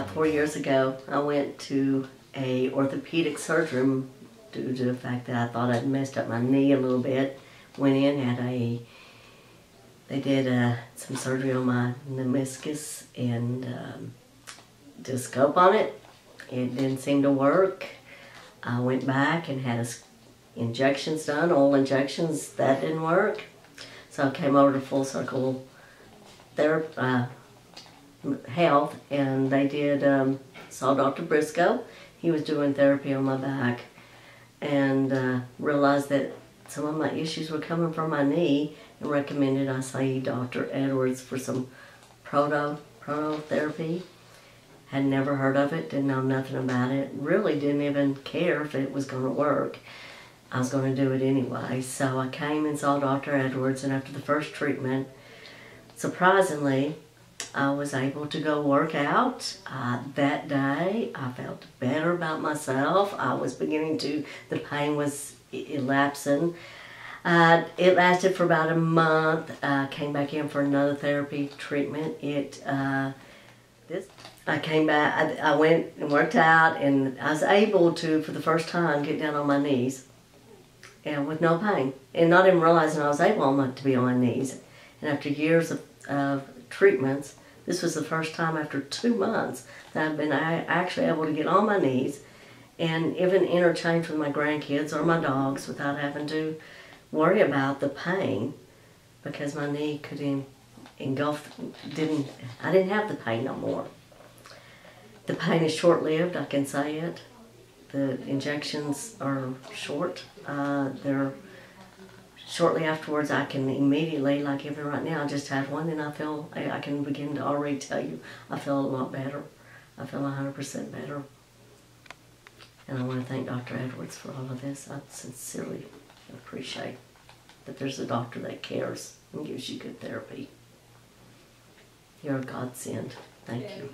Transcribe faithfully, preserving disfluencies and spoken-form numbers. about four years ago, I went to a orthopedic surgery due to the fact that I thought I'd messed up my knee a little bit. Went in, had a, they did uh, some surgery on my meniscus and um, did a scope on it. It didn't seem to work. I went back and had a, injections done, oral injections, that didn't work. So I came over to Full Circle Therapy, uh, Health, and they did, um, saw Doctor Briscoe. He was doing therapy on my back and uh, realized that some of my issues were coming from my knee and recommended I see Doctor Edwards for some proto, prolotherapy. Had never heard of it, didn't know nothing about it, really didn't even care if it was going to work. I was going to do it anyway, so I came and saw Doctor Edwards, and after the first treatment, surprisingly, I was able to go work out. Uh, that day, I felt better about myself. I was beginning to, the pain was elapsing. Uh, it lasted for about a month. I uh, came back in for another therapy treatment. It, uh, this, I came back, I, I went and worked out, and I was able to, for the first time, get down on my knees and with no pain, and not even realizing I was able to be on my knees. And after years of, of treatments, this was the first time after two months that I've been actually able to get on my knees and even interchange with my grandkids or my dogs without having to worry about the pain, because my knee could engulf, didn't, I didn't have the pain no more. The pain is short-lived, I can say it. The injections are short. Uh, they're Shortly afterwards, I can immediately, like even right now, I just had one, and I feel, I can begin to already tell you, I feel a lot better. I feel one hundred percent better. And I want to thank Doctor Edwards for all of this. I sincerely appreciate that there's a doctor that cares and gives you good therapy. You're a godsend. Thank you.